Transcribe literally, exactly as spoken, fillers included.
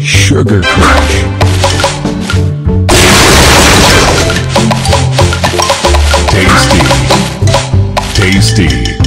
Sugar Crush. Tasty. Tasty.